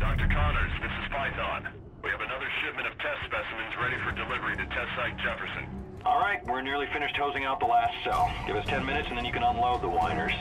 Dr. Connors, this is Python. We have another shipment of test specimens ready for delivery to test site Jefferson. All right, we're nearly finished hosing out the last cell. Give us 10 minutes and then you can unload the whiners.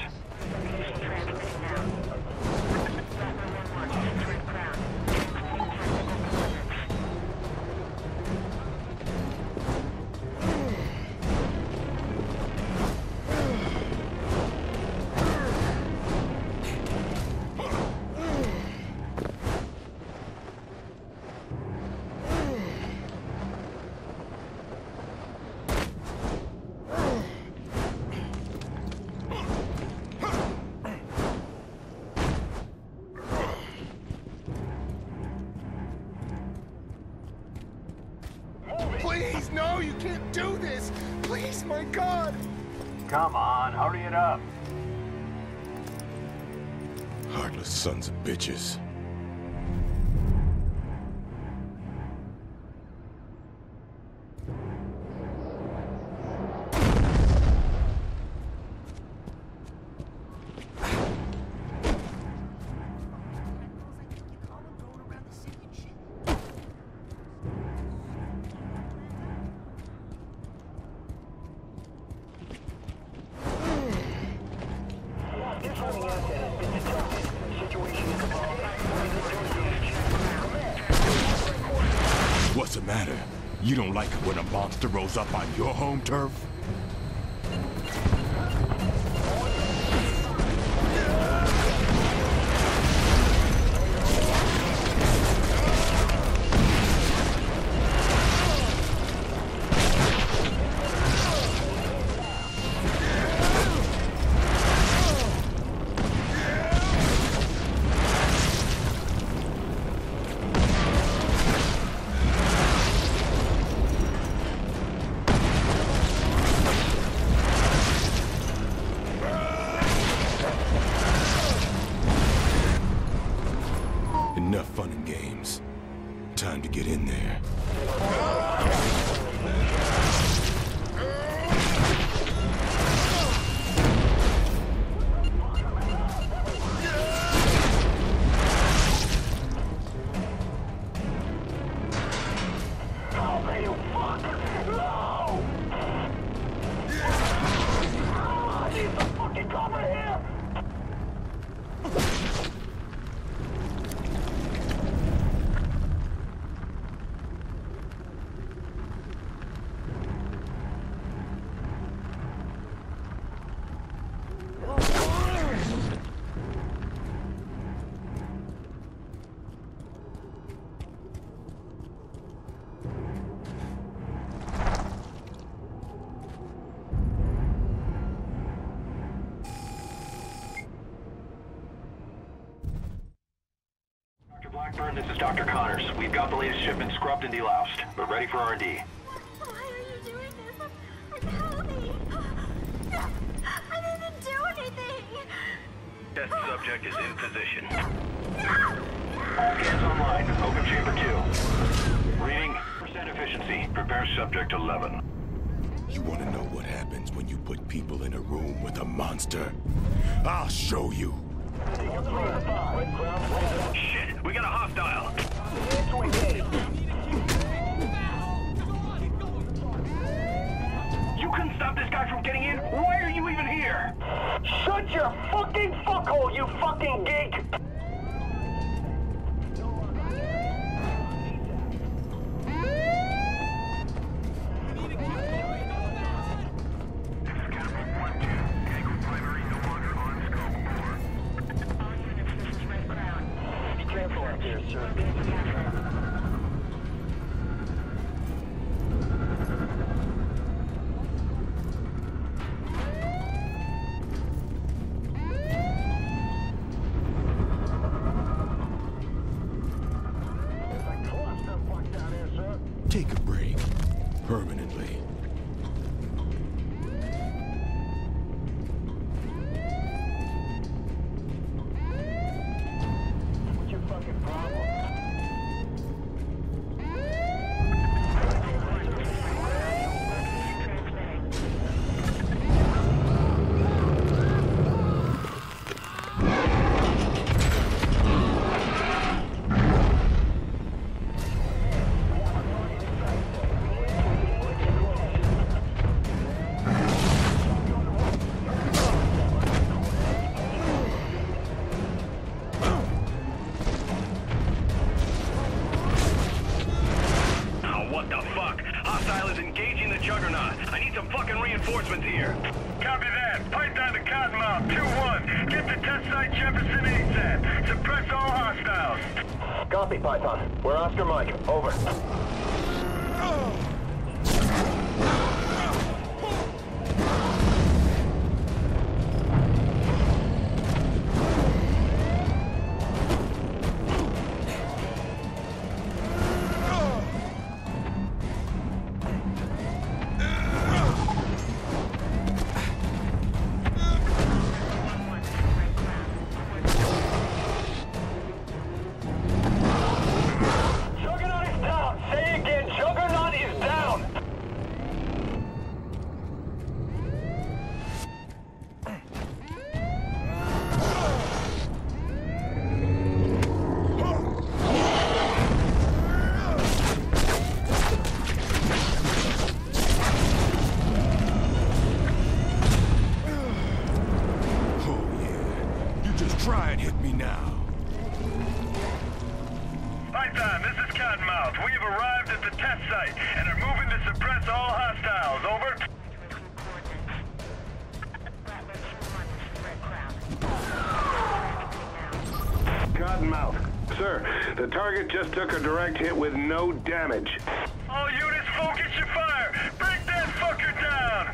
No, you can't do this! Please, my God! Come on, hurry it up! Heartless sons of bitches. What's the matter? You don't like it when a monster rolls up on your home turf? Enough fun and games. Time to get in there. Blackburn, this is Dr. Connors. We've got the latest shipment scrubbed and deloused. We're ready for R&D. Why are you doing this? I'm happy. I didn't do anything. Test subject is in position. All cans online. Open chamber 2. Reading 1% efficiency. Prepare subject 11. You want to know what happens when you put people in a room with a monster? I'll show you. Shit, we got a hostile. You couldn't stop this guy from getting in? Why are you even here? Shut your fucking fuckhole, you fucking geek! Take a break, permanently. That's all hostiles. Copy, Python. We're Oscar Mike. Over. Just took a direct hit with no damage. All units, focus your fire! Break that fucker down!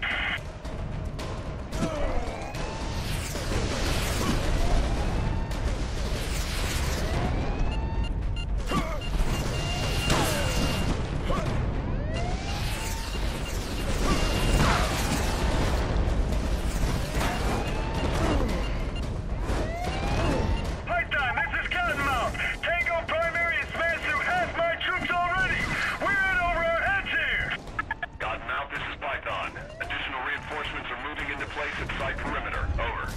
Python, this is Cottonmouth! Side perimeter. Over.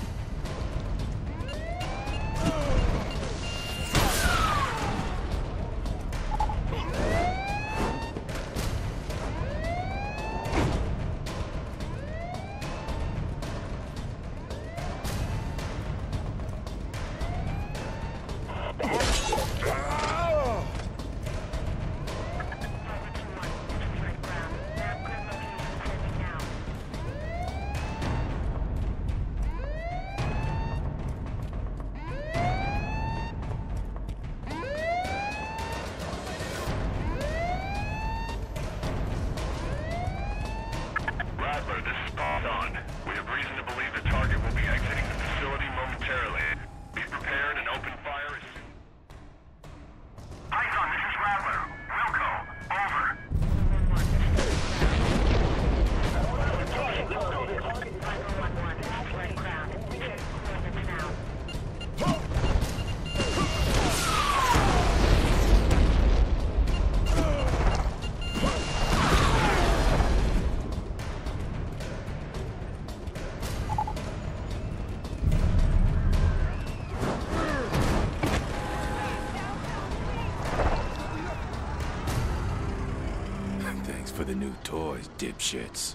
Toys, dipshits.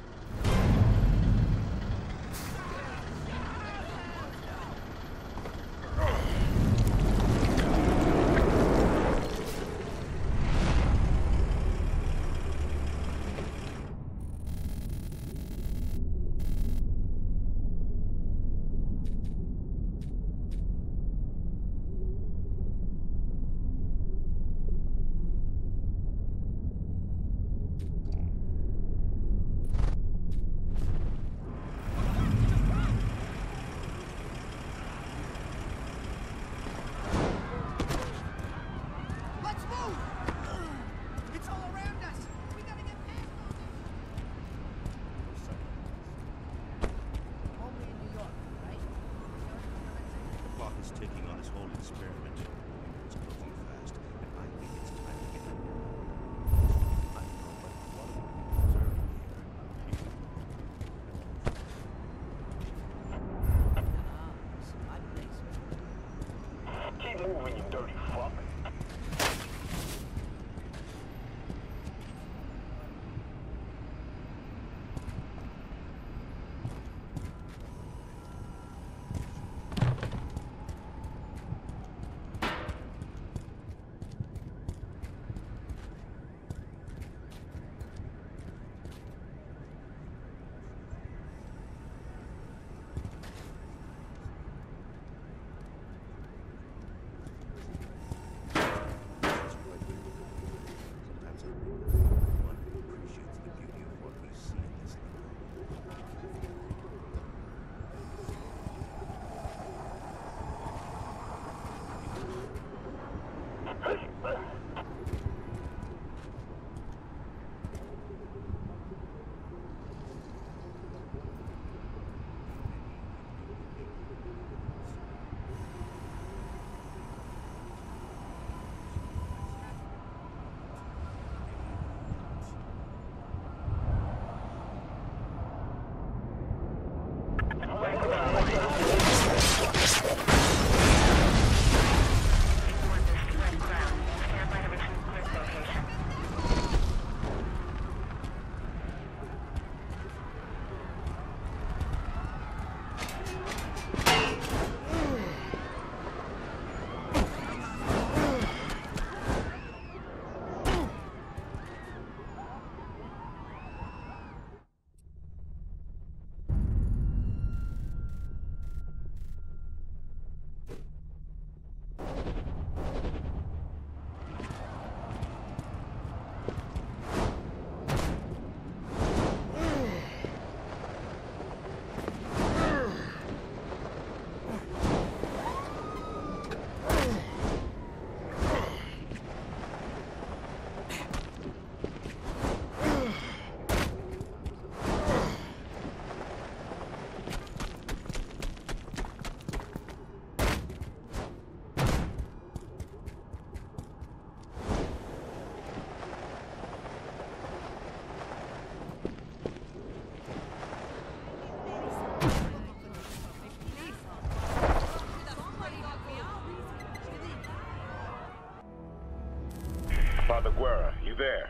Aguera, you there?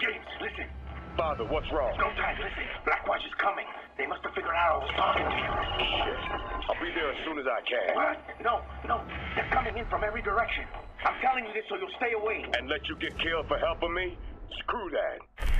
James, listen. Father, what's wrong? No time, listen. Blackwatch is coming. They must have figured out I was talking to you. Shit. I'll be there as soon as I can. What? No. They're coming in from every direction. I'm telling you this so you'll stay away. And let you get killed for helping me? Screw that.